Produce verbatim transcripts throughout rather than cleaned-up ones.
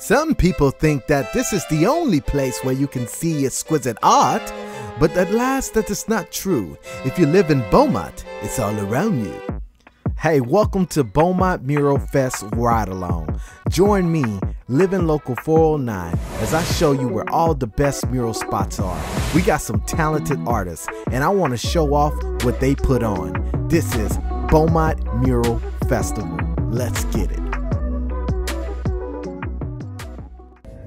Some people think that this is the only place where you can see exquisite art, but at last that is not true. If you live in Beaumont, it's all around you. Hey, welcome to Beaumont Mural Fest Ride Along. Join me, Live N Local four oh nine, as I show you where all the best mural spots are. We got some talented artists, and I want to show off what they put on. This is Beaumont Mural Festival. Let's get it.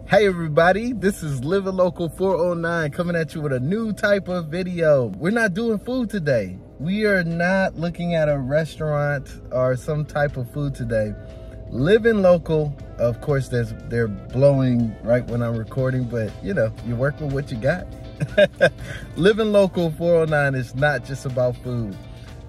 Hey everybody, this is Live N Local four oh nine coming at you with a new type of video. We're not doing food today. We are not looking at a restaurant or some type of food today. Live N Local, of course, there's, they're blowing right when I'm recording, but you know, you work with what you got. Live N Local four oh nine is not just about food.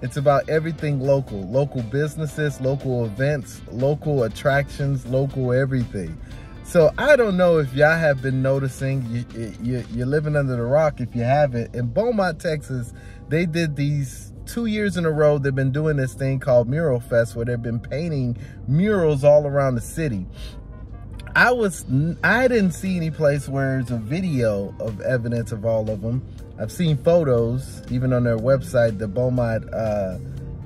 It's about everything local. Local businesses, local events, local attractions, local everything. So I don't know if y'all have been noticing, you, you, you're living under the rock if you haven't. In Beaumont, Texas, they did these two years in a row. They've been doing this thing called Mural Fest where they've been painting murals all around the city. I was, I didn't see any place where there's a video of evidence of all of them. I've seen photos, even on their website, the Beaumont uh,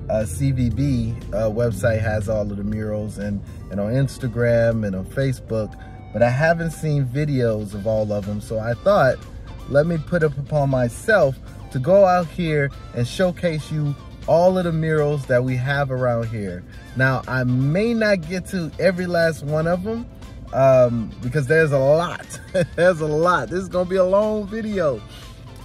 Uh, C V B uh, website has all of the murals, and, and on Instagram and on Facebook, but I haven't seen videos of all of them. So I thought, let me put up upon myself to go out here and showcase you all of the murals that we have around here. Now, I may not get to every last one of them um, because there's a lot. There's a lot. This is going to be a long video.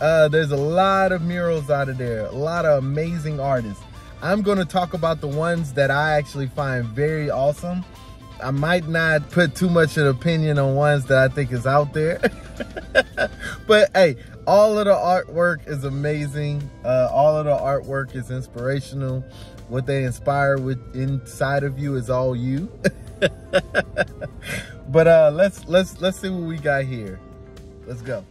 Uh, there's a lot of murals out of there, a lot of amazing artists. I'm going to talk about the ones that I actually find very awesome. I might not put too much of an opinion on ones that I think is out there. But hey, all of the artwork is amazing. Uh, all of the artwork is inspirational. What they inspire with inside of you is all you. But uh, let's let's let's see what we got here. Let's go.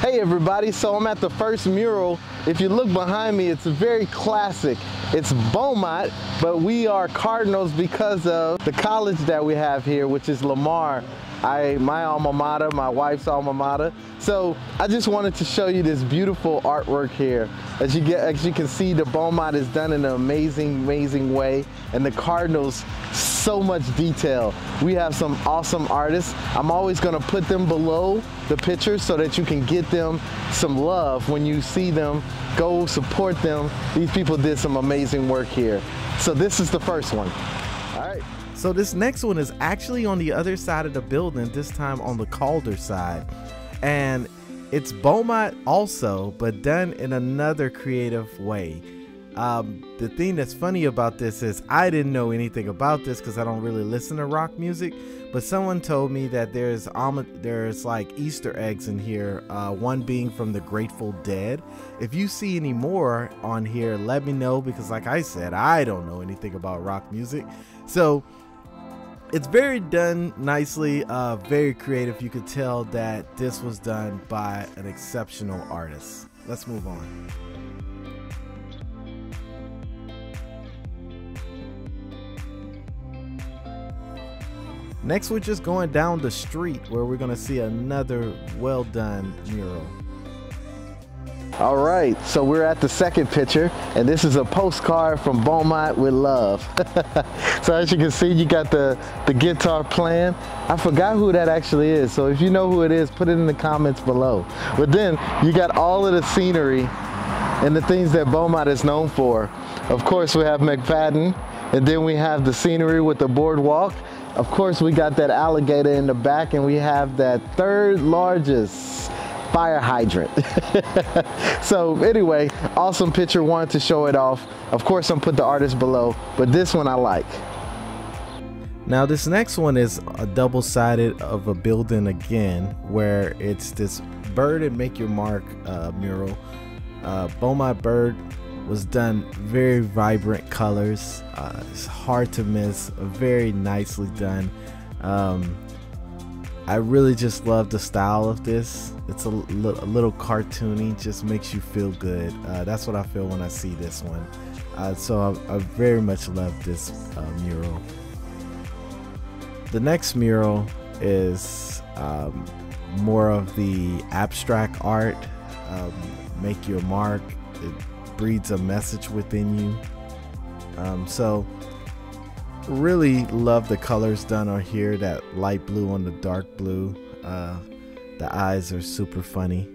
Hey everybody, so I'm at the first mural. If you look behind me, it's very classic. It's Beaumont, but we are Cardinals because of the college that we have here, which is Lamar. I, my alma mater, my wife's alma mater. So I just wanted to show you this beautiful artwork here. As you get, as you can see, the Beaumont is done in an amazing, amazing way, and the Cardinals, so much detail. We have some awesome artists. I'm always gonna put them below the picture so that you can get them some love when you see them. Go support them. These people did some amazing work here. So this is the first one. All right. So this next one is actually on the other side of the building, this time on the Calder side. And it's Beaumont also, but done in another creative way. Um, the thing that's funny about this is I didn't know anything about this because I don't really listen to rock music, but someone told me that there's um, there's like Easter eggs in here, uh, one being from the Grateful Dead. If you see any more on here, let me know, because like I said, I don't know anything about rock music. So it's very done nicely, uh, very creative. You could tell that this was done by an exceptional artist. Let's move on. Next, we're just going down the street where we're going to see another well done mural. All right, so we're at the second picture, and this is a postcard from Beaumont with love. So as you can see, you got the, the guitar playing. I forgot who that actually is, so if you know who it is, put it in the comments below. But then you got all of the scenery and the things that Beaumont is known for. Of course, we have McFadden, and then we have the scenery with the boardwalk. Of course, we got that alligator in the back, and we have that third largest fire hydrant. So anyway, awesome picture, wanted to show it off. Of course, I'm put the artist below, but this one I like. Now this next one is a double-sided of a building again, where it's this bird and make your mark uh, mural. Uh, Beaumont bird was done very vibrant colors. Uh, it's hard to miss, very nicely done. Um, I really just love the style of this. It's a, li a little cartoony, just makes you feel good. Uh, that's what I feel when I see this one. Uh, so I, I very much love this uh, mural. The next mural is um, more of the abstract art. Um, make your mark. It breeds a message within you. Um, so really love the colors done on here. That light blue on the dark blue. Uh, the eyes are super funny.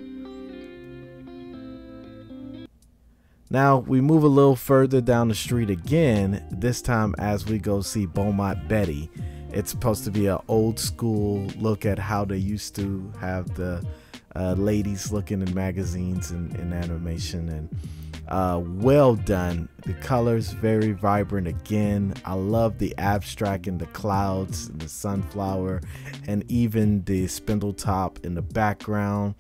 Now we move a little further down the street again, this time as we go see Beaumont Betty. It's supposed to be an old school look at how they used to have the uh, ladies looking in magazines and, and animation, and uh, well done. The colors very vibrant again. I love the abstract and the clouds and the sunflower and even the spindle top in the background.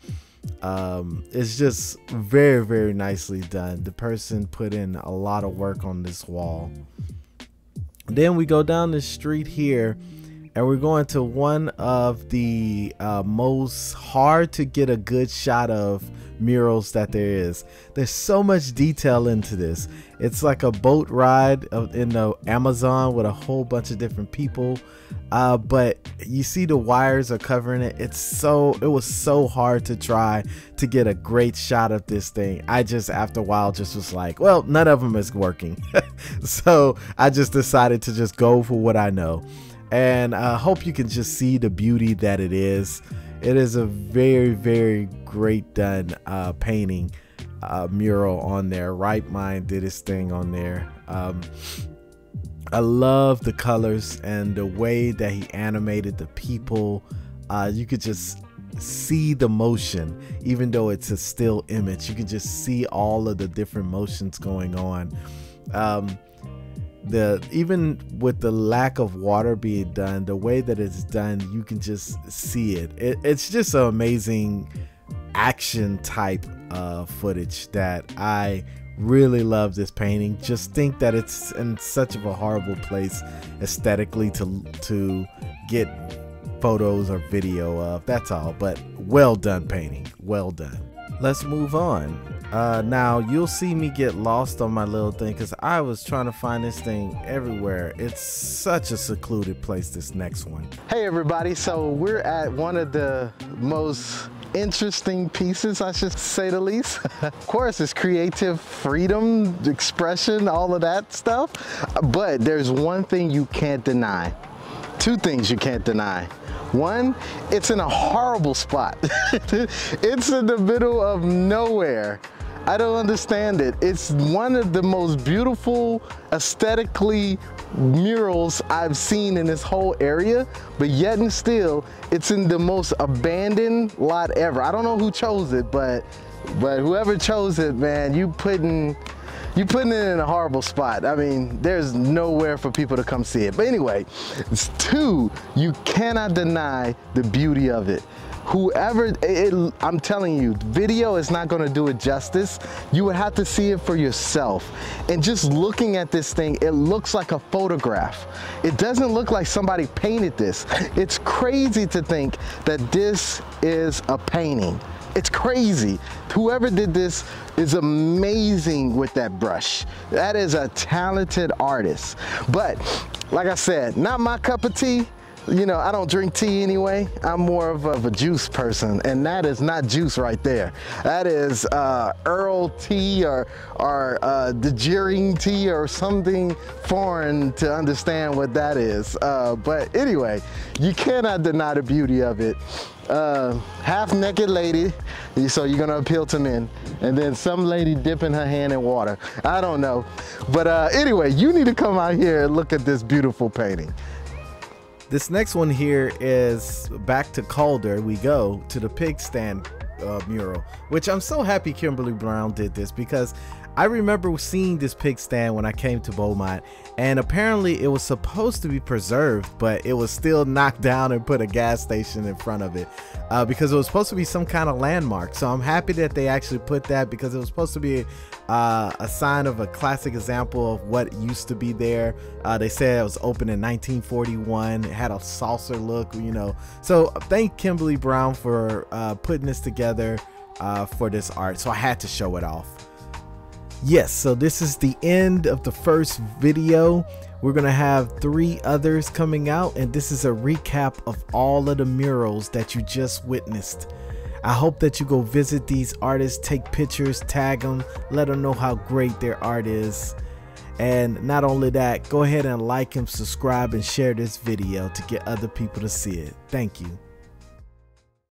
Um, it's just very, very nicely done. The person put in a lot of work on this wall. Then we go down the street here and we're going to one of the uh, most hard to get a good shot of murals that there is. There's so much detail into this. It's like a boat ride in the Amazon with a whole bunch of different people, uh, but you see the wires are covering it. It's so it was so hard to try to get a great shot of this thing. I just after a while just was like, well, none of them is working. So I just decided to just go for what I know. And I hope you can just see the beauty that it is. It is a very, very great done uh, painting uh, mural on there. Right Mind did his thing on there. Um, I love the colors and the way that he animated the people. Uh, you could just see the motion, even though it's a still image. You can just see all of the different motions going on. Um, The, even with the lack of water being done, the way that it's done, you can just see it. it it's just an amazing action type uh, footage that I really love this painting. Just think that it's in such of a horrible place aesthetically to, to get photos or video of. That's all, but well done painting, well done. Let's move on. Uh, now you'll see me get lost on my little thing because I was trying to find this thing everywhere. It's such a secluded place, this next one. Hey everybody, so we're at one of the most interesting pieces, I should say the least. Of course, it's creative freedom, expression, all of that stuff. But there's one thing you can't deny. Two things you can't deny. One, it's in a horrible spot. It's in the middle of nowhere. I don't understand it. It's one of the most beautiful aesthetically murals I've seen in this whole area, but yet and still, it's in the most abandoned lot ever. I don't know who chose it, but but whoever chose it, man, you putting You're putting it in a horrible spot. I mean, there's nowhere for people to come see it. But anyway, it's two, you cannot deny the beauty of it. Whoever, it, it, I'm telling you, video is not gonna do it justice. You would have to see it for yourself. And just looking at this thing, it looks like a photograph. It doesn't look like somebody painted this. It's crazy to think that this is a painting. It's crazy. Whoever did this is amazing with that brush. That is a talented artist. But like I said, not my cup of tea. You know, I don't drink tea anyway. I'm more of a, of a juice person, and that is not juice right there. That is uh, Earl tea or, or uh, the jeering tea or something foreign to understand what that is. Uh, but anyway, you cannot deny the beauty of it. Uh, half-naked lady, so you're gonna appeal to men, and then some lady dipping her hand in water. I don't know. But uh, anyway, you need to come out here and look at this beautiful painting. This next one here is back to Calder. We go to the pig stand uh, mural, which I'm so happy Kimberly Brown did this because I remember seeing this pig stand when I came to Beaumont, and apparently it was supposed to be preserved, but it was still knocked down and put a gas station in front of it uh, because it was supposed to be some kind of landmark. So I'm happy that they actually put that because it was supposed to be uh, a sign of a classic example of what used to be there. Uh, they said it was opened in nineteen forty-one. It had a saucer look, you know. So thank Kimberly Brown for uh, putting this together uh, for this art. So I had to show it off. Yes, so this is the end of the first video. We're gonna have three others coming out, and this is a recap of all of the murals that you just witnessed. I hope that you go visit these artists, take pictures, tag them, let them know how great their art is. And not only that, go ahead and like and subscribe and share this video to get other people to see it. Thank you.